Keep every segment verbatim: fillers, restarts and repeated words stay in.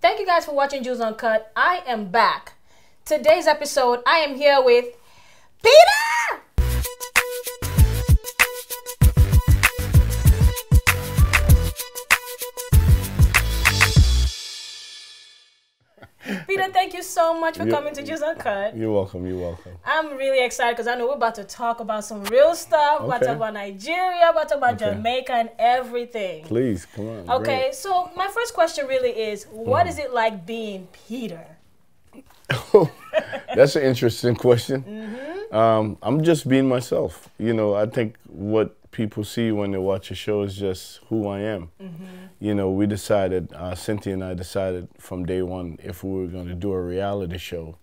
Thank you guys for watching Jules Uncut. I am back. Today's episode, I am here with Peter! Peter, thank you so much for you're, coming to Jules Uncut. You're welcome, you're welcome. I'm really excited because I know we're about to talk about some real stuff. We're okay. about to talk about Nigeria, we're about to talk about okay. Jamaica and everything. Please, come on. Okay, great. So my first question really is, what mm. is it like being Peter? That's an interesting question. Mm-hmm. um, I'm just being myself. You know, I think what people see when they watch a show is just who I am. Mm-hmm. You know, we decided, uh, Cynthia and I decided from day one, if we were going to do a reality show,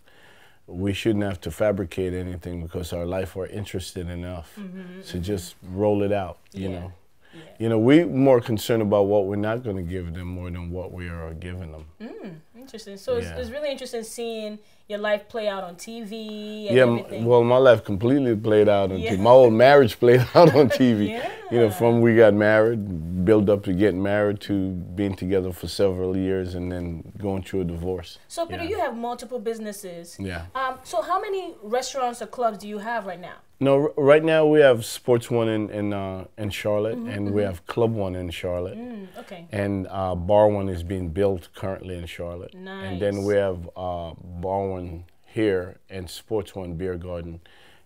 we shouldn't have to fabricate anything because our life are interested enough mm-hmm. to just roll it out, you yeah. know. Yeah. You know, we're more concerned about what we're not going to give them more than what we are giving them. Mm, interesting. So yeah. it's, it's really interesting seeing your life play out on T V and yeah, everything. Well, my life completely played out on yeah. T V. My whole marriage played out on T V. yeah. You know, from we got married, built up to getting married to being together for several years and then going through a divorce. So, Peter, yeah. you have multiple businesses. Yeah. Um, so how many restaurants or clubs do you have right now? No, right now we have Sports One in in, uh, in Charlotte, mm-hmm. and we have Club One in Charlotte, mm, okay. and uh, Bar One is being built currently in Charlotte, nice. And then we have uh, Bar One here and Sports One Beer Garden,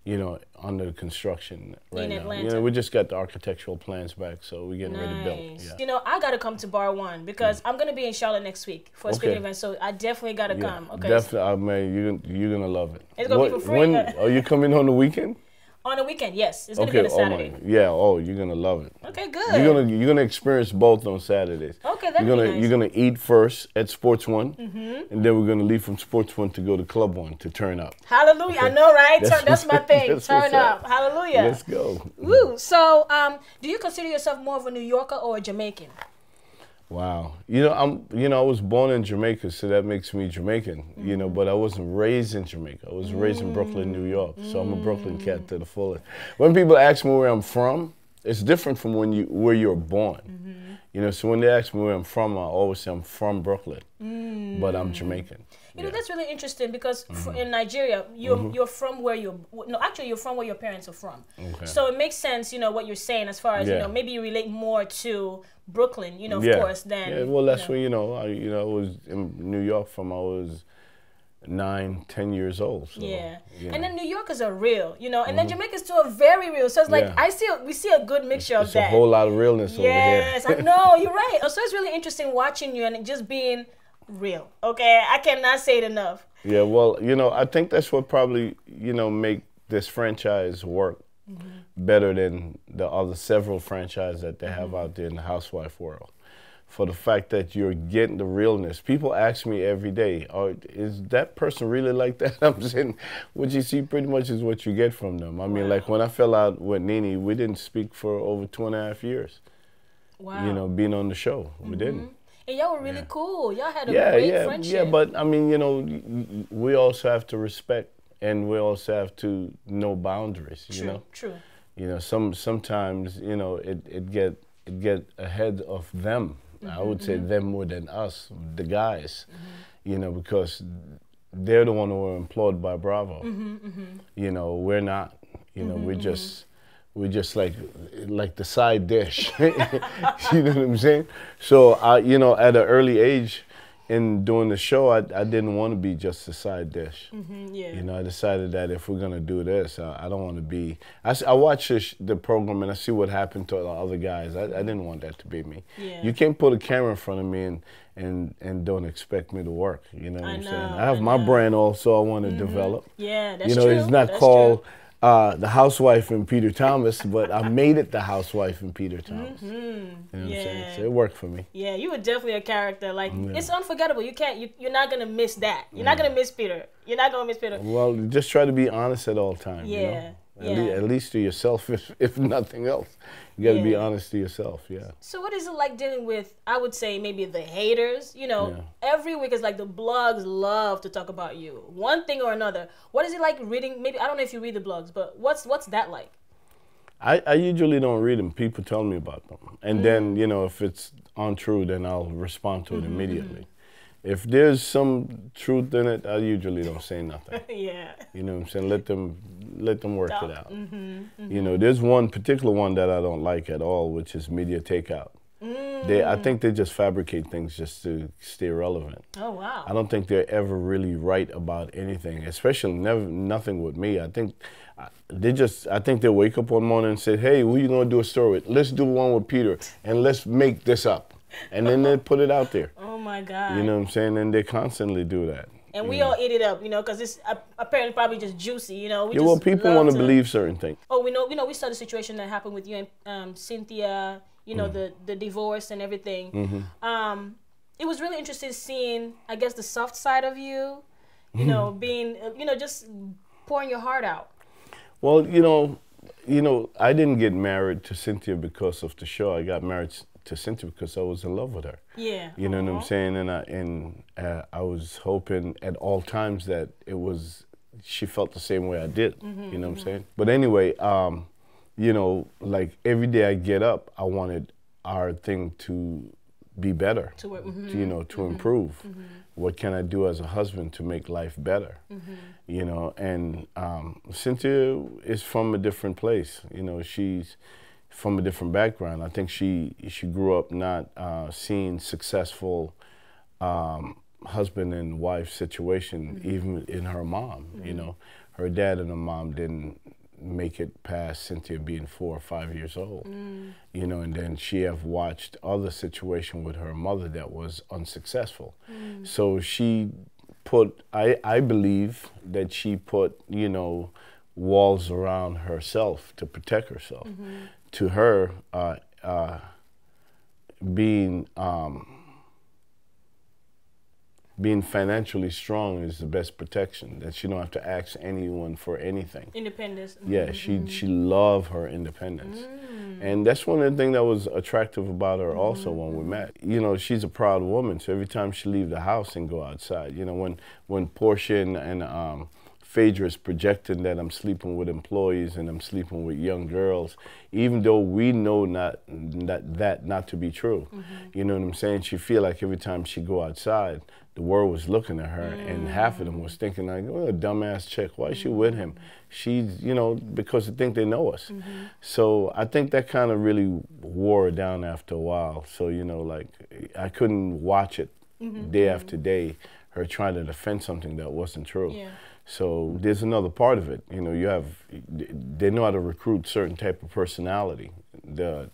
you know, under construction right in now. Atlanta. You know, we just got the architectural plans back, so we're getting nice. Ready to build. Yeah. You know, I got to come to Bar One because mm. I'm going to be in Charlotte next week for a okay. speaking event, so I definitely got to yeah, come. Okay, definitely, I mean, you you're gonna love it. It's gonna what, be for free. When, are you coming on the weekend? On a weekend, yes. It's going okay, to be on a Saturday. Oh my, yeah, oh, you're going to love it. Okay, good. You're going to you're gonna experience both on Saturdays. Okay, that's nice. You're going to eat first at Sports One, mm-hmm. and then we're going to leave from Sports One to go to Club One to turn up. Hallelujah. Okay. I know, right? That's, turn, that's my thing. That's turn up. That. Hallelujah. Let's go. Woo. So um, do you consider yourself more of a New Yorker or a Jamaican? Wow. You know, I'm, you know, I was born in Jamaica, so that makes me Jamaican, mm. you know, but I wasn't raised in Jamaica. I was mm. raised in Brooklyn, New York, mm. so I'm a Brooklyn cat to the fullest. When people ask me where I'm from, it's different from when you, where you're born. Mm-hmm. You know, so when they ask me where I'm from, I always say I'm from Brooklyn, mm. but I'm Jamaican. You know, yeah. that's really interesting because mm-hmm. in Nigeria, you're, mm-hmm. you're from where you're, no, actually you're from where your parents are from. Okay. So it makes sense, you know, what you're saying as far as, yeah. you know, maybe you relate more to Brooklyn, you know, of yeah. course, than. Yeah, well, that's you know. Where, you know, I, you know, I was in New York from I was nine, ten years old. So, yeah. yeah. And then New Yorkers are real, you know, and mm-hmm. then Jamaicans too are very real. So it's like, yeah. I see, a, we see a good mixture it's, of it's that. There's a whole lot of realness yes, over there. Yes, I know, you're right. So it's really interesting watching you and just being real, okay? I cannot say it enough. Yeah, well, you know, I think that's what probably, you know, make this franchise work mm-hmm. better than the other several franchises that they mm-hmm. have out there in the housewife world. For the fact that you're getting the realness. People ask me every day, oh, is that person really like that? I'm saying, what you see pretty much is what you get from them. I mean, wow. like when I fell out with Nene, we didn't speak for over two and a half years. Wow. You know, being on the show, mm-hmm. we didn't. And y'all were really yeah. cool. Y'all had a yeah, great yeah, friendship. Yeah, but I mean, you know, we also have to respect and we also have to know boundaries, true, you know? True, true. You know, some, sometimes, you know, it, it, get, it get ahead of them. I would say mm-hmm. them more than us, the guys, mm-hmm. you know, because they're the one who are employed by Bravo. Mm-hmm, mm-hmm. You know, we're not. You know, mm-hmm, we're just, mm-hmm. we're just like, like the side dish. You know what I'm saying? So, I, you know, at an early age, in doing the show, I, I didn't want to be just a side dish. Mm-hmm, yeah. You know, I decided that if we're gonna do this, I, I don't want to be. I, I watch this, the program and I see what happened to the other guys. I, I didn't want that to be me. Yeah. You can't put a camera in front of me and and and don't expect me to work. You know what I I'm know, saying? I have I my know. brand also. I want to mm-hmm. develop. Yeah, that's true. You know, true. It's not that's called. True. Uh, the housewife and Peter Thomas, but I made it the housewife and Peter Thomas. Mm-hmm. You know what yeah. I'm saying? So it worked for me. Yeah, you were definitely a character. Like yeah. it's unforgettable. You can't. You, you're not gonna miss that. You're yeah. not gonna miss Peter. You're not gonna miss Peter. Well, just try to be honest at all times. Yeah. You know? Yeah. At, le at least to yourself, if, if nothing else. You got to yeah. be honest to yourself, yeah. So what is it like dealing with, I would say, maybe the haters? You know, yeah. every week is like the blogs love to talk about you. One thing or another. What is it like reading, maybe, I don't know if you read the blogs, but what's what's that like? I, I usually don't read them. People tell me about them. And mm-hmm. then, you know, if it's untrue, then I'll respond to it mm-hmm. immediately. if there's some truth in it, I usually don't say nothing. Yeah. You know what I'm saying? Let them let them work Stop. it out. Mm-hmm, mm-hmm. You know, there's one particular one that I don't like at all, which is Media Takeout. Mm. They, I think they just fabricate things just to stay relevant. Oh, wow. I don't think they're ever really right about anything, especially never nothing with me. I think they just, I think they wake up one morning and say, hey, who you going to do a story with? Let's do one with Peter, and let's make this up. And then they put it out there. Oh, my God. You know what I'm saying? And they constantly do that. And we all eat it up, you know, because it's apparently probably just juicy, you know. We yeah, just well, people want to believe certain things. Oh, we know, you know, we saw the situation that happened with you and um, Cynthia, you know, mm. the, the divorce and everything. Mm-hmm. um, it was really interesting seeing, I guess, the soft side of you, you know, being, you know, just pouring your heart out. Well, you know, you know, I didn't get married to Cynthia because of the show. I got married to Cynthia because I was in love with her. Yeah. You know uh-huh. what I'm saying? And I and uh, I was hoping at all times that it was, she felt the same way I did. Mm-hmm, you know what mm-hmm. I'm saying? But anyway, um, you know, like every day I get up, I wanted our thing to be better, to work, mm-hmm. you know, to mm-hmm. improve. Mm-hmm. What can I do as a husband to make life better? Mm-hmm. You know, and um, Cynthia is from a different place. You know, she's from a different background. I think she she grew up not uh, seeing successful um, husband and wife situation, mm-hmm. even in her mom. Mm-hmm. You know, her dad and her mom didn't make it past Cynthia being four or five years old, mm. you know, and then she have watched other situation with her mother that was unsuccessful. Mm. So she put, I, I believe that she put, you know, walls around herself to protect herself. Mm-hmm. To her, uh, uh, being, um, being financially strong is the best protection, that she don't have to ask anyone for anything. Independence. Yeah, mm-hmm. she she loved her independence. Mm. And that's one of the things that was attractive about her also mm-hmm. when we met. You know, she's a proud woman, so every time she leave the house and go outside, you know, when, when Portia and, and um, Phaedra is projecting that I'm sleeping with employees and I'm sleeping with young girls, even though we know not, not that not to be true. Mm-hmm. You know what I'm saying? She feel like every time she go outside, the world was looking at her, mm. and half of them was thinking like, "What a dumbass chick! Why is she with him? She's, you know, because they think they know us." Mm-hmm. So I think that kind of really wore her down after a while. So you know, like I couldn't watch it mm-hmm. day after day, her trying to defend something that wasn't true. Yeah. So there's another part of it. You know, you have they know how to recruit certain type of personality. The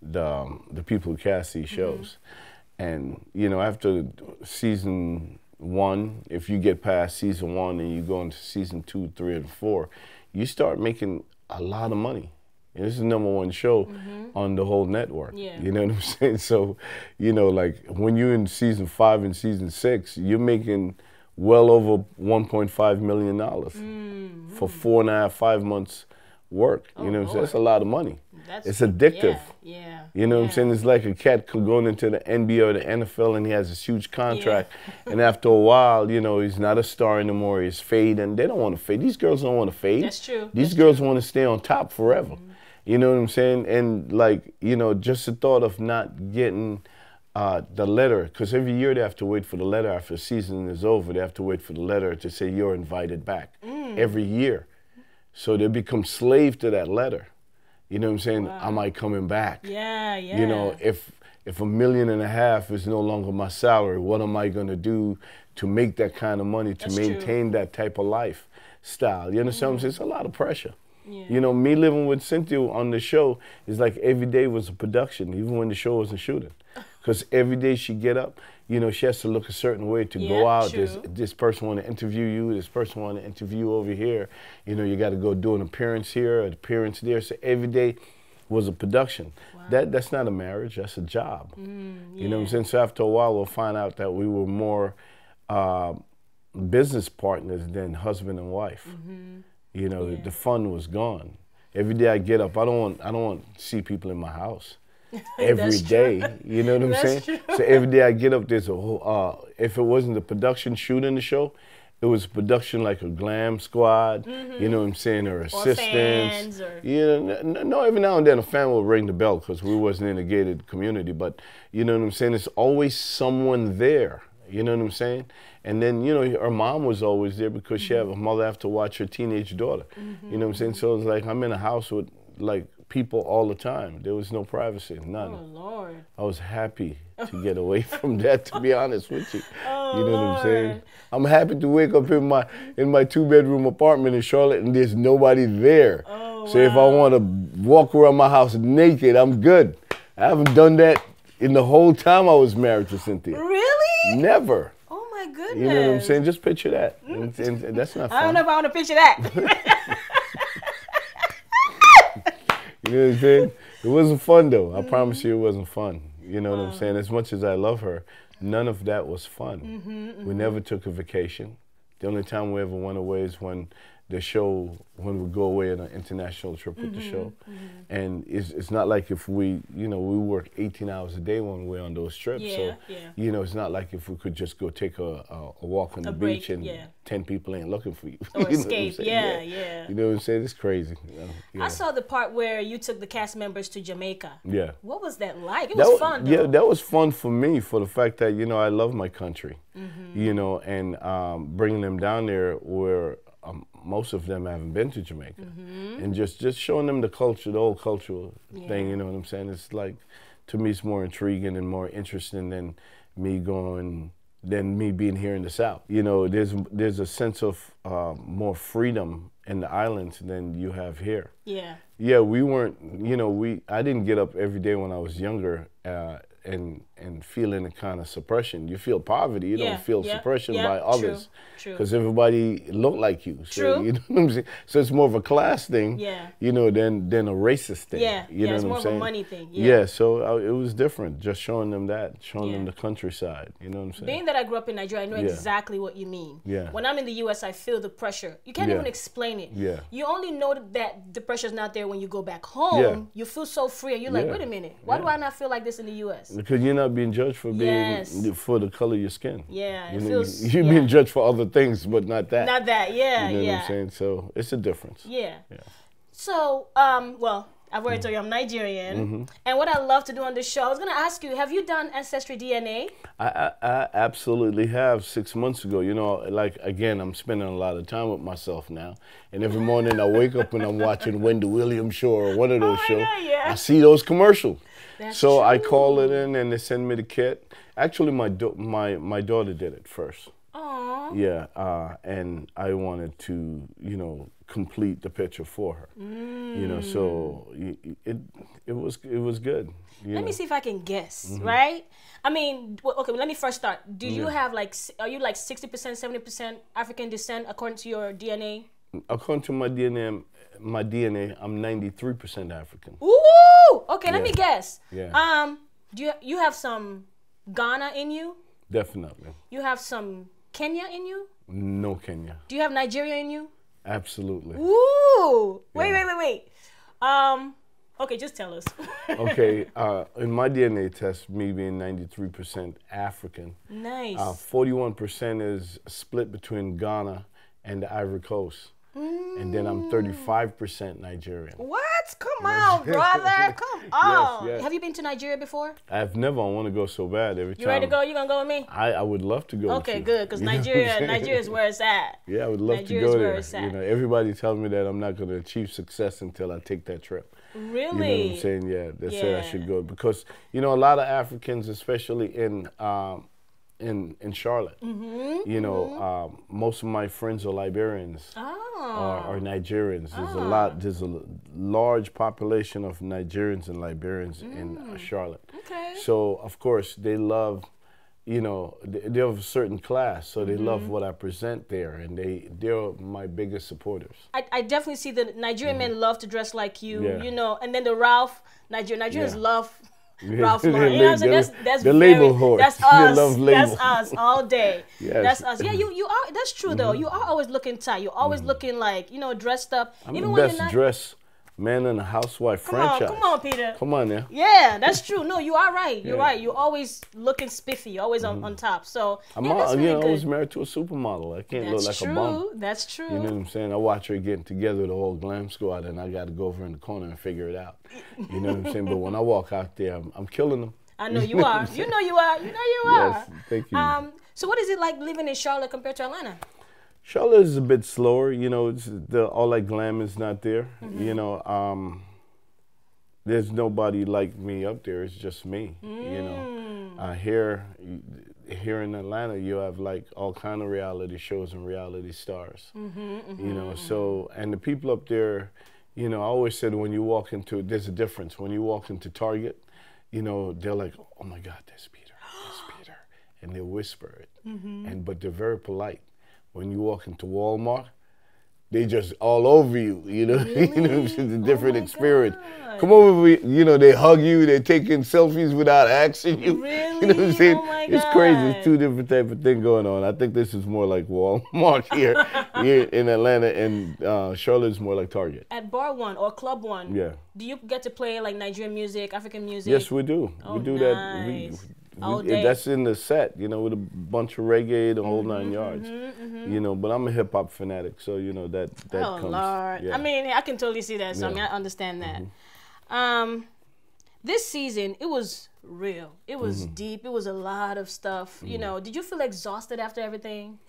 the um, the people who cast these shows. Mm-hmm. And, you know, after season one, if you get past season one and you go into season two, three, and four, you start making a lot of money. And this is the number one show mm-hmm. on the whole network. Yeah. You know what I'm saying? So, you know, like when you're in season five and season six, you're making well over one point five million dollars mm-hmm. for four and a half, five months work. Oh, you know what I'm saying? That's a lot of money. That's, it's addictive. Yeah, yeah, you know yeah. what I'm saying? It's like a cat going into the N B A or the N F L and he has this huge contract. Yeah. And after a while, you know, he's not a star anymore. He's fading. They don't want to fade. These girls don't want to fade. That's true. These That's girls true. want to stay on top forever. Mm-hmm. You know what I'm saying? And like, you know, just the thought of not getting uh, the letter, because every year they have to wait for the letter after the season is over. They have to wait for the letter to say you're invited back mm. every year. So they become slave to that letter. You know what I'm saying? Wow. Am I coming back? Yeah, yeah. You know, if if a million and a half is no longer my salary, what am I gonna do to make that kind of money, to That's maintain true. that type of lifestyle? You understand mm. what I'm saying? It's a lot of pressure. Yeah. You know, me living with Cynthia on the show is like every day was a production, even when the show wasn't shooting. Because every day she get up, you know, she has to look a certain way to yeah, go out. This, this person want to interview you. This person want to interview over here. You know, you got to go do an appearance here, an appearance there. So every day was a production. Wow. That That's not a marriage. That's a job. Mm, yeah. You know what I'm saying? So after a while, we'll find out that we were more uh, business partners than husband and wife. Mm-hmm. You know, yeah. the fun was gone. Every day I get up, I don't want, I don't want to see people in my house. Every day, true. you know what I'm That's saying? True. So every day I get up, there's a whole, uh, if it wasn't the production shooting the show, it was production like a glam squad, mm-hmm. you know what I'm saying, or, or assistants. Or... You know, no, no, every now and then a fan will ring the bell because we wasn't in a gated community, but you know what I'm saying? It's always someone there. You know what I'm saying? And then, you know, her mom was always there because she had a mother have to watch her teenage daughter. Mm-hmm. You know what I'm saying? So it's like I'm in a house with, like, people all the time. There was no privacy, none. Oh, Lord. I was happy to get away from that, to be honest with you. Oh, you know Lord. What I'm saying? I'm happy to wake up in my in my two-bedroom apartment in Charlotte and there's nobody there. Oh, so wow. If I want to walk around my house naked, I'm good. I haven't done that in the whole time I was married to Cynthia. Really? Never. Oh, my goodness. You know what I'm saying? Just picture that. And, and, and that's not fun. I don't know if I want to picture that. You know what I'm saying? It wasn't fun, though. I promise you it wasn't fun. You know wow. what I'm saying? As much as I love her, none of that was fun. Mm-hmm, mm-hmm. We never took a vacation. The only time we ever went away is when the show, when we go away on an international trip with mm-hmm, the show. Mm-hmm. And it's, it's not like if we, you know, we work eighteen hours a day when we're on those trips. Yeah, so, yeah. you know, it's not like if we could just go take a, a, a walk on a the break, beach and yeah. ten people ain't looking for you. Or you escape, yeah, yeah, yeah. You know what I'm saying? It's crazy. You know, yeah. I saw the part where you took the cast members to Jamaica. Yeah. What was that like? It that was fun, though. Yeah, that was fun for me for the fact that, you know, I love my country. Mm-hmm. You know, and um, bringing them down there where... Um, most of them haven't been to Jamaica, mm-hmm. and just, just showing them the culture, the old cultural yeah. thing, you know what I'm saying? It's like, to me, it's more intriguing and more interesting than me going, than me being here in the South. You know, there's, there's a sense of uh, more freedom in the islands than you have here. Yeah. Yeah, we weren't, you know, we, I didn't get up every day when I was younger, uh, and and feeling the kind of suppression. You feel poverty, you yeah, don't feel yeah, suppression yeah, by others. Because everybody look like you. So true. You know what I'm saying? So it's more of a class thing, yeah. you know, than than a racist thing. Yeah, you yeah know it's what more I'm of saying? A money thing. Yeah, yeah so I, it was different, just showing them that, showing yeah. them the countryside, you know what I'm saying? Being that I grew up in Nigeria, I know yeah. exactly what you mean. Yeah. When I'm in the U S, I feel the pressure. You can't yeah. even explain it. Yeah. You only know that the pressure's not there when you go back home. Yeah. You feel so free, and you're yeah. like, wait a minute, why yeah. do I not feel like this in the U S? Because you're not being judged for being yes. for the color of your skin. Yeah, you know, it feels, you're yeah. being judged for other things, but not that. Not that, yeah, you know yeah. what I'm saying? So it's a difference. Yeah. yeah. So, um, well, I've already mm-hmm. told you I'm Nigerian, mm-hmm. and what I love to do on this show, I was gonna ask you, have you done Ancestry D N A? I, I, I absolutely have. Six months ago, you know, like again, I'm spending a lot of time with myself now, and every morning I wake up and I'm watching Wendy Williams Show or one of those oh shows. God, yeah. I see those commercials. That's so true. I call it in, and they send me the kit. Actually, my my my daughter did it first. Aww. Yeah, uh, and I wanted to, you know, complete the picture for her. Mm. You know, so it it was it was good. You let know. Me see if I can guess, mm-hmm. right? I mean, okay. Let me first start. Do you yeah. have like, are you like sixty percent, seventy percent African descent according to your D N A? According to my D N A. My D N A, I'm ninety-three percent African. Ooh! Okay, yeah. let me guess. Yeah. Um, do you, you have some Ghana in you? Definitely. You have some Kenya in you? No Kenya. Do you have Nigeria in you? Absolutely. Ooh! Wait, yeah. wait, wait, wait. Um, okay, just tell us. Okay, uh, in my D N A test, me being ninety-three percent African. Nice. Uh, forty-one percent is split between Ghana and the Ivory Coast. And then I'm thirty-five percent Nigerian. What? Come on, brother. Come on. Yes, yes. Have you been to Nigeria before? I've never. I want to go so bad. Every time. You ready to go? You going to go with me? I, I would love to go okay, with you. Good, because Nigeria, Nigeria is where it's at. Yeah, I would love Nigeria's to go there. Where it's at. You know, everybody tells me that I'm not going to achieve success until I take that trip. Really? You know what I'm saying? Yeah, they yeah. say I should go. Because, you know, a lot of Africans, especially in... Um, In, in Charlotte, mm-hmm, you know, mm-hmm. um, most of my friends are Liberians oh. or, or Nigerians. There's oh. a lot, there's a large population of Nigerians and Liberians mm. in uh, Charlotte. Okay. So, of course, they love, you know, they, they're of a certain class, so they mm-hmm. love what I present there, and they, they're my biggest supporters. I, I definitely see that Nigerian mm. men love to dress like you, yeah. you know, and then the Ralph, Niger, Nigerians yeah. love... Ralph Mahomes, you know what I'm saying? That's, that's the very, label horse. That's us. That's us all day. Yes. That's us. Yeah, you, you are. That's true though. Mm-hmm. You are always looking tight. You're always mm-hmm. looking like, you know, dressed up. I'm even the when best you're not dressed man in the housewife come franchise. On, come on, Peter. Come on now. Yeah, that's true. No, you are right. You're yeah. right. You're always looking spiffy. You're always mm-hmm. on, on top. So I'm yeah, all, really you know, I was married to a supermodel. I can't that's look like true. A bum. That's true. You know what I'm saying? I watch her getting together with the whole glam squad, and I got to go over in the corner and figure it out. You know what I'm saying? But when I walk out there, I'm, I'm killing them. I know you are. You know you are. You know you are. Yes, thank you. Um, So what is it like living in Charlotte compared to Atlanta? Charlotte is a bit slower, you know, it's the, all that glam is not there, mm-hmm. you know. Um, there's nobody like me up there, it's just me, mm. you know. Uh, here, here in Atlanta, you have like all kind of reality shows and reality stars, mm-hmm, mm-hmm. you know. So, and the people up there, you know, I always said when you walk into, there's a difference. When you walk into Target, you know, they're like, oh my God, that's Peter, that's Peter. And they whisper it, mm-hmm. and but they're very polite. When you walk into Walmart, they just all over you, you know, really? You know, it's just a different oh experience. God. Come over, you know, they hug you, they're taking selfies without asking you. Really? You know what I'm saying? Oh it's God. Crazy, it's two different type of thing going on. I think this is more like Walmart here, here in Atlanta, and uh, Charlotte's more like Target. At Bar One or Club One, yeah. do you get to play like Nigerian music, African music? Yes, we do. Oh, we do nice. that. We, We, day. That's in the set, you know, with a bunch of reggae, the whole nine mm-hmm, yards, mm-hmm, mm-hmm. you know. But I'm a hip hop fanatic, so you know that that oh, comes. Oh Lord! Yeah. I mean, I can totally see that song. Yeah. I understand that. Mm-hmm. Um, this season, it was real. It was mm-hmm. deep. It was a lot of stuff. Mm-hmm. You know, did you feel exhausted after everything?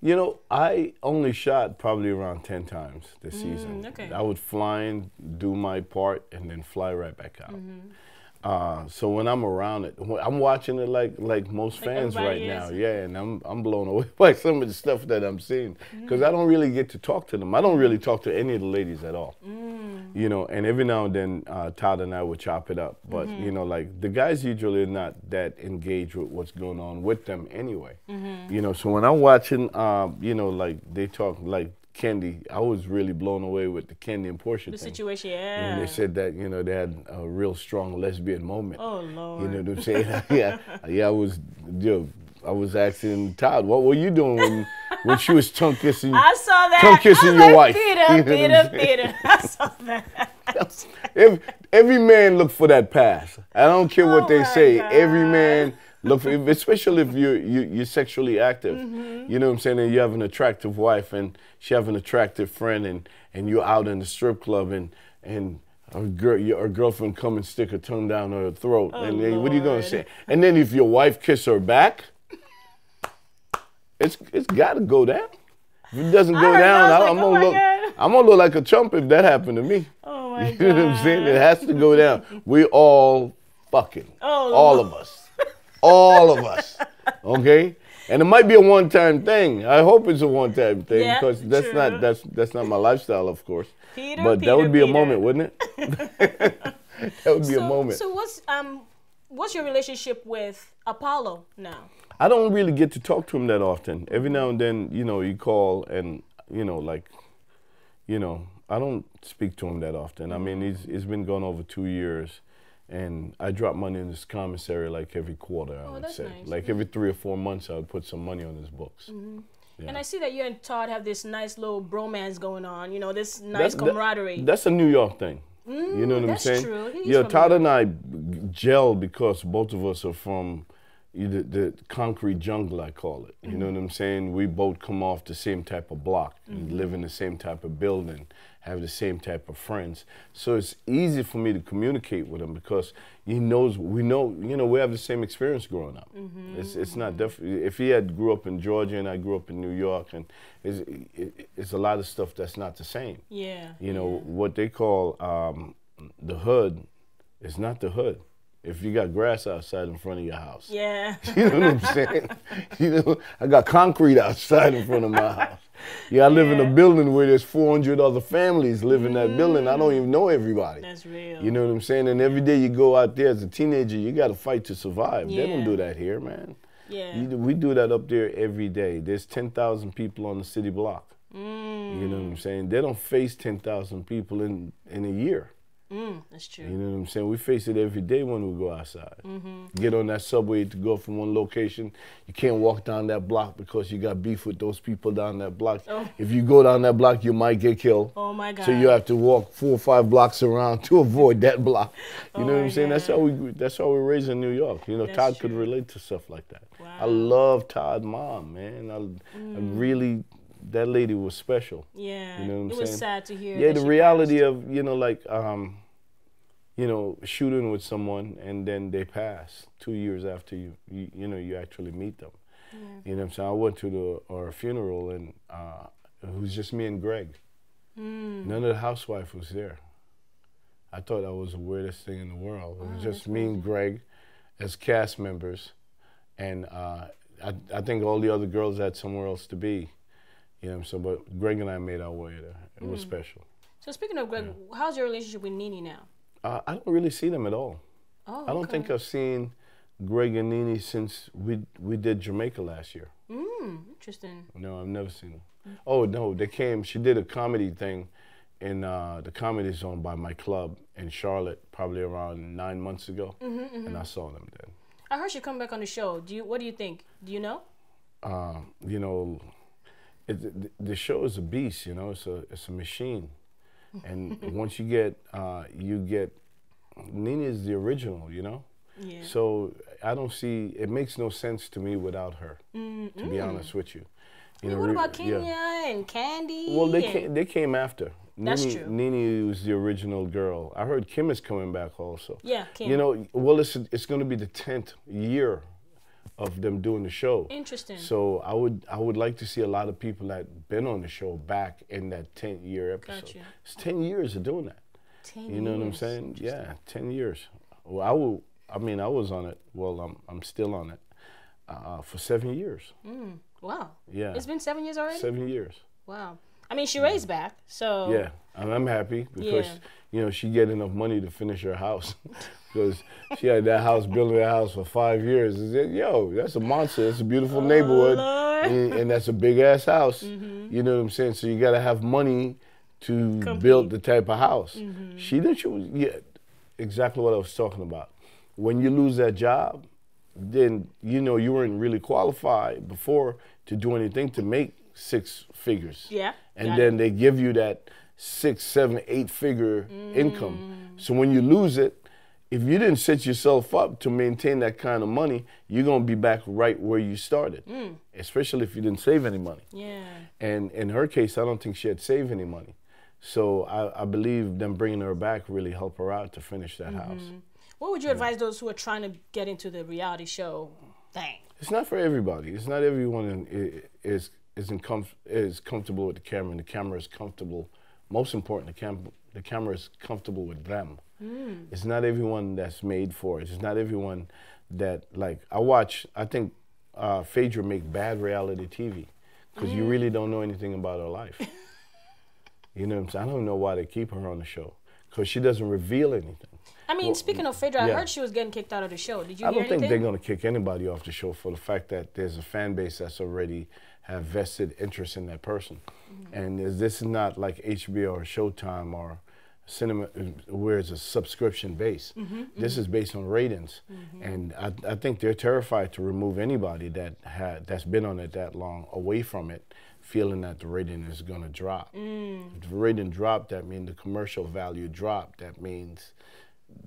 You know, I only shot probably around ten times this mm-hmm. season. Okay. I would fly in, do my part, and then fly right back out. Mm-hmm. Uh, so when I'm around it, I'm watching it like like most like fans right is. now, yeah, and I'm I'm blown away by some of the stuff that I'm seeing because mm. I don't really get to talk to them. I don't really talk to any of the ladies at all, mm. you know. And every now and then, uh, Todd and I would chop it up, but mm-hmm. you know, like the guys usually are not that engaged with what's going on with them anyway, mm-hmm. you know. So when I'm watching, uh, you know, like they talk like. Candy, I was really blown away with the Candy and Portia the thing. situation, yeah. And they said that, you know, they had a real strong lesbian moment. Oh, Lord. You know what I'm saying? yeah, yeah, I was, you know, I was asking Todd, what were you doing when, when she was tongue kissing? I saw that. Tongue kissing your like, wife. Peter, you know Peter, Peter. I saw that. every, every man look for that pass. I don't care what oh they say. God. Every man. Look, especially if you're, you, you're sexually active, mm-hmm. you know what I'm saying, and you have an attractive wife and she have an attractive friend and, and you're out in the strip club and, and a girl, your girlfriend come and stick her tongue down her throat. Oh, and then, what are you going to say? And then if your wife kiss her back, it's it's got to go down. If it doesn't go I down, I, like, I'm, oh gonna look, I'm going to look like a chump if that happened to me. Oh, my God. You know what I'm saying? It has to go down. We all fucking, oh, all Lord. of us. All of us, okay, and it might be a one-time thing. I hope it's a one-time thing yeah, because that's true. not that's that's not my lifestyle, of course. Peter, but Peter, that would be Peter. a moment, wouldn't it? that would be so, a moment. So what's um what's your relationship with Apollo now? I don't really get to talk to him that often. Every now and then, you know, you call and you know, like, you know, I don't speak to him that often. I mean, it's it's been going over two years. And I drop money in this commissary like every quarter, I oh, would that's say. Nice. Like every three or four months, I would put some money on his books. Mm-hmm. yeah. And I see that you and Todd have this nice little bromance going on, you know, this nice that, camaraderie. That, that's a New York thing. Mm, you know what I'm saying? That's true. He's yeah, Todd and I gel because both of us are from the, the concrete jungle, I call it. You mm-hmm. know what I'm saying? We both come off the same type of block, mm-hmm. live in the same type of building. Have the same type of friends, so it's easy for me to communicate with him because he knows we know you know we have the same experience growing up. Mm-hmm. It's it's not def if he had grew up in Georgia and I grew up in New York, and it's, it, it's a lot of stuff that's not the same. Yeah, you know yeah. what they call um, the hood is not the hood. If you got grass outside in front of your house, yeah, you know what I'm saying. You know, I got concrete outside in front of my house. Yeah, I live yeah. in a building where there's four hundred other families live in that mm. building. I don't even know everybody. That's real. You know what I'm saying? And every day you go out there as a teenager, you got to fight to survive. Yeah. They don't do that here, man. Yeah. You, we do that up there every day. There's ten thousand people on the city block. Mm. You know what I'm saying? They don't face ten thousand people in, in a year. Mm, that's true. You know what I'm saying? We face it every day when we go outside. Mm-hmm. Get on that subway to go from one location. You can't walk down that block because you got beef with those people down that block. Oh. If you go down that block, you might get killed. Oh, my God. So you have to walk four or five blocks around to avoid that block. You oh know what I'm saying? God. That's how we That's how we're raised in New York. You know, that's Todd true. could relate to stuff like that. Wow. I love Todd's mom, man. I, mm. I really... That lady was special. Yeah, you know what I'm it saying? was sad to hear. Yeah, the reality passed. of you know, like, um, you know, shooting with someone and then they pass two years after you, you, you know, you actually meet them. Yeah. You know what I'm saying? I went to the, our funeral, and uh, it was just me and Greg. Mm. None of the housewife was there. I thought that was the weirdest thing in the world. It was oh, just me and Greg as cast members. And uh, I, I think all the other girls had somewhere else to be. You know what I'm saying? But Greg and I made our way there. It mm. was special. So speaking of Greg, yeah. how's your relationship with Nene now? Uh, I don't really see them at all. Oh, I don't okay. think I've seen Greg and Nene since we we did Jamaica last year. Mm, interesting. No, I've never seen them. Mm. Oh, no, they came. She did a comedy thing in uh, the Comedy Zone by my club in Charlotte probably around nine months ago, mm-hmm, mm-hmm. and I saw them then. I heard she come back on the show. Do you? What do you think? Do you know? Uh, you know, it, the show is a beast. You know, it's a it's a machine, and once you get uh, you get Nene is the original. You know, yeah. So I don't see it makes no sense to me without her. Mm-hmm. To be honest with you, you know, what about Kenya yeah. and Candy? Well, they came, they came after. That's Nene, true. Nene was the original girl. I heard Kim is coming back also. Yeah, Kim. You know, well, it's it's going to be the tenth year of them doing the show. Interesting. So I would I would like to see a lot of people that been on the show back in that tenth year episode. Gotcha. It's ten years of doing that. Ten. You know years. What I'm saying? Yeah, ten years. Well, I will. I mean, I was on it. Well, I'm I'm still on it uh, for seven years. Mm, wow. Yeah. It's been seven years already. Seven years. Wow. I mean, she raised back, so... Yeah, and I'm happy because, yeah. you know, she get enough money to finish her house because she had that house, building that house for five years. And said, yo, that's a monster. That's a beautiful oh, neighborhood, and, and that's a big-ass house. Mm-hmm. You know what I'm saying? So you got to have money to Complete. Build the type of house. Mm-hmm. She didn't... She was, yeah, exactly what I was talking about. When you lose that job, then, you know, you weren't really qualified before to do anything to make six figures. Yeah. And then it. They give you that six, seven, eight figure mm. income. So when you lose it, if you didn't set yourself up to maintain that kind of money, you're going to be back right where you started, mm. especially if you didn't save any money. Yeah. And in her case, I don't think she had saved any money. So I, I believe them bringing her back really helped her out to finish that mm-hmm. house. What would you yeah. advise those who are trying to get into the reality show thing? It's not for everybody. It's not everyone is... Isn't com is comfortable with the camera, and the camera is comfortable. Most important, the, cam the camera is comfortable with them. Mm. It's not everyone that's made for it. It's not everyone that, like, I watch, I think uh, Phaedra make bad reality T V because mm. you really don't know anything about her life. You know what I'm saying? I don't know why they keep her on the show because she doesn't reveal anything. I mean, well, speaking of Phaedra, yeah. I heard she was getting kicked out of the show. Did you I hear anything? I don't think they're going to kick anybody off the show for the fact that there's a fan base that's already... have vested interest in that person. Mm-hmm. And is, this is not like H B O or Showtime or cinema where it's a subscription base. Mm-hmm, this mm-hmm. is based on ratings. Mm-hmm. And I, I think they're terrified to remove anybody that had, that's been on it that long away from it, feeling that the rating is gonna drop. Mm. If the rating dropped, that means the commercial value dropped. That means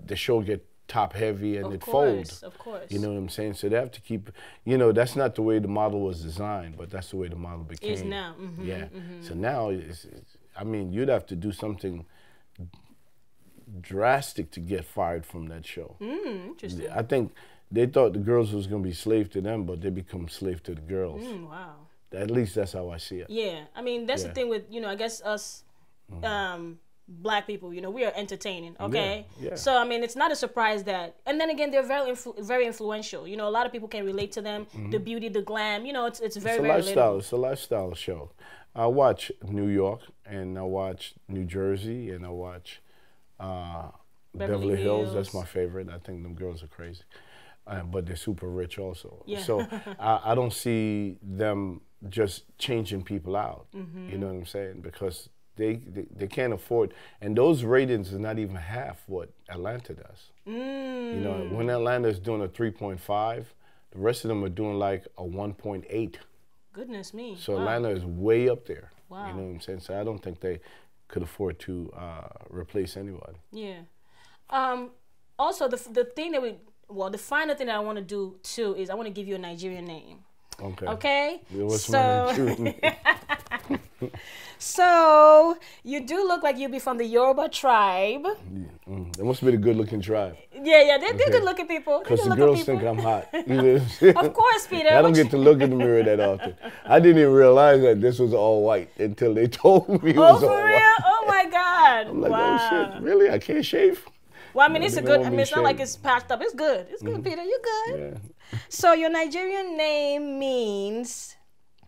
the show get top heavy and it folds. Of course. You know what I'm saying? So they have to keep, you know, that's not the way the model was designed, but that's the way the model became. Is now. Mm-hmm, yeah. Mm-hmm. So now, it's, it's, I mean, you'd have to do something drastic to get fired from that show. Mm, interesting. I think they thought the girls was going to be slave to them, but they become slave to the girls. Mm, wow. At least that's how I see it. Yeah. I mean, that's yeah. the thing with, you know, I guess us, mm-hmm. um, Black people, you know, we are entertaining, okay? Yeah, yeah. So, I mean, it's not a surprise that... And then again, they're very influ very influential. You know, a lot of people can relate to them. Mm-hmm. The beauty, the glam, you know, it's, it's very, it's a very lifestyle. It's a lifestyle show. I watch New York, and I watch New Jersey, and I watch uh, Beverly, Beverly Hills. Hills. That's my favorite. I think them girls are crazy. Uh, but they're super rich also. Yeah. So I, I don't see them just changing people out. Mm-hmm. You know what I'm saying? Because... They, they they can't afford, and those ratings is not even half what Atlanta does. Mm. You know, when Atlanta is doing a three point five, the rest of them are doing like a one point eight. Goodness me. So wow. Atlanta is way up there. Wow. You know what I'm saying? So I don't think they could afford to uh, replace anybody. Yeah. Um, also, the, the thing that we, well, the final thing that I want to do too is I want to give you a Nigerian name. Okay. Okay? Yeah, what's so... my Nigerian name? So, you do look like you'd be from the Yoruba tribe. Yeah. Mm. That must be the good-looking tribe. Yeah, yeah, they're, okay. they're good-looking people. Because the girls people. think I'm hot. Of course, Peter. I don't get to look in the mirror that often. I didn't even realize that this was all white until they told me it oh, was all real? white. Oh, my God. I'm like, wow. oh, shit, really? I can't shave? Well, I mean, no, it's a good, I mean, it's shaved. Not like it's patched up. It's good. It's good, mm-hmm. Peter. You're good. Yeah. So your Nigerian name means,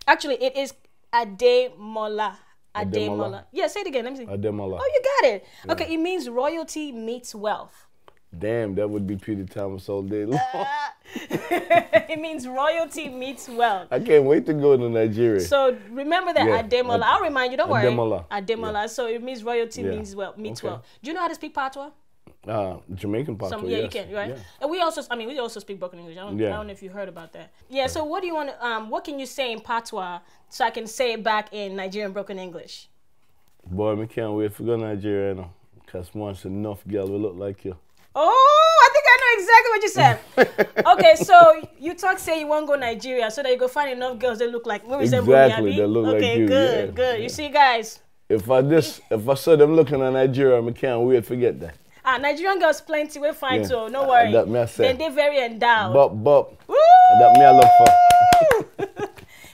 actually, it is Ademola. Ademola. Yeah, say it again. Let me see. Ademola. Oh, you got it. Yeah. Okay, it means royalty meets wealth. Damn, that would be Peter Thomas all day long. Uh, it means royalty meets wealth. I can't wait to go to Nigeria. So remember that, yeah. Ademola. I'll remind you, don't worry. Ademola. Ademola. Yeah. So it means royalty yeah. means wealth, meets okay. wealth. Do you know how to speak Patois? Uh, Jamaican Patois, Some, yeah, yes. you can, right? Yeah. And we also, I mean, we also speak broken English. I don't, yeah. I don't know if you heard about that. Yeah, so what do you want to, um, what can you say in Patois so I can say it back in Nigerian broken English? Boy, we can't wait for go to Nigeria now, because once enough girl will look like you. Oh, I think I know exactly what you said. Okay, so you talk, say you won't go to Nigeria so that you go find enough girls that look like, what was exactly, that movie, that look okay, like you. good, yeah. good. Yeah. You see, guys. If I this, if I saw them looking at Nigeria, I can't wait forget that. Ah, Nigerian girls plenty, we're fine, yeah. so no worry. That me I said. Then they're very endowed. Bop, bop. Woo! That me I love for.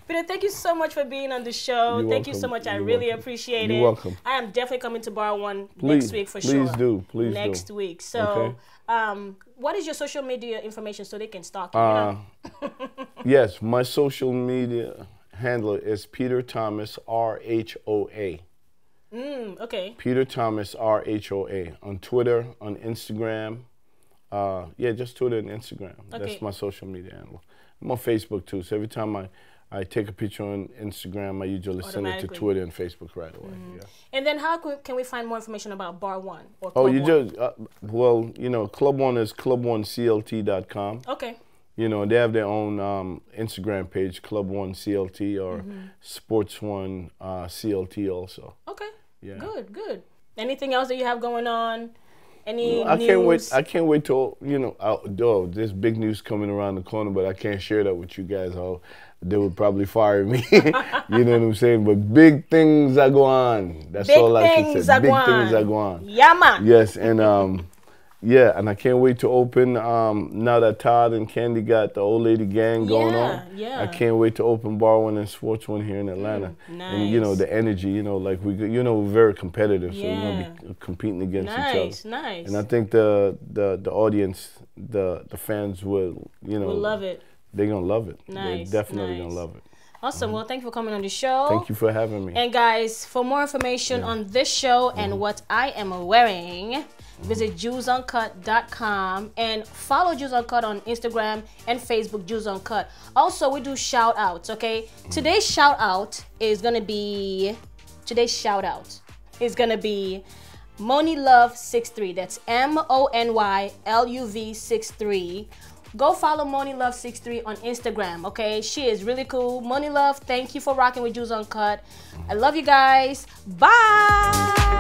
Peter, thank you so much for being on the show. You're thank welcome. you so much. You're I really welcome. appreciate it. You're welcome. I am definitely coming to Bar One please, next week for please sure. Please do. Please next do. Next week. So, okay. um, what is your social media information so they can stalk you? Uh, yes, my social media handler is Peter Thomas, R H O A. Mm, okay. Peter Thomas, R H O A. On Twitter, on Instagram. Uh, yeah, just Twitter and Instagram. Okay. That's my social media handler. I'm on Facebook, too, so every time I... I take a picture on Instagram. I usually send it to Twitter and Facebook right away. Mm-hmm. yeah. And then how can we find more information about Bar One or Club Oh, you One? just, uh, well, you know, Club One is club one c l t dot com. Okay. You know, they have their own um, Instagram page, Club One C L T or mm-hmm. Sports One uh, C L T also. Okay. Yeah. Good, good. Anything else that you have going on? Any I news? can't wait. I can't wait till you know. Oh, there's big news coming around the corner, but I can't share that with you guys. I'll, they would probably fire me. You know what I'm saying? But big things are going on. That's big all I can say. Big things are going on. Yeah, man. Yes, and um, yeah, and I can't wait to open. Um, now that Todd and Candy got the Old Lady Gang going yeah, on, yeah. I can't wait to open Bar One and Sports One here in Atlanta. Mm, nice. And you know the energy. You know, like we, you know, we're very competitive, so yeah. we're gonna be competing against nice, each other. Nice, nice. And I think the the the audience, the the fans will, you know, will love it. They're going to love it. Nice, They're definitely nice. going to love it. Awesome. Mm-hmm. Well, thank you for coming on the show. Thank you for having me. And guys, for more information yeah. on this show mm-hmm. and what I am wearing, mm-hmm. visit Jules Uncut dot com and follow Jules Uncut on Instagram and Facebook, Jules Uncut. Also, we do shout outs, okay? Mm-hmm. Today's shout out is going to be, today's shout out is going to be Moni Love sixty-three. That's M O N Y L U V sixty-three. Go follow Moni Love sixty-three on Instagram, okay? She is really cool. Moni Love, thank you for rocking with Jules Uncut. I love you guys. Bye!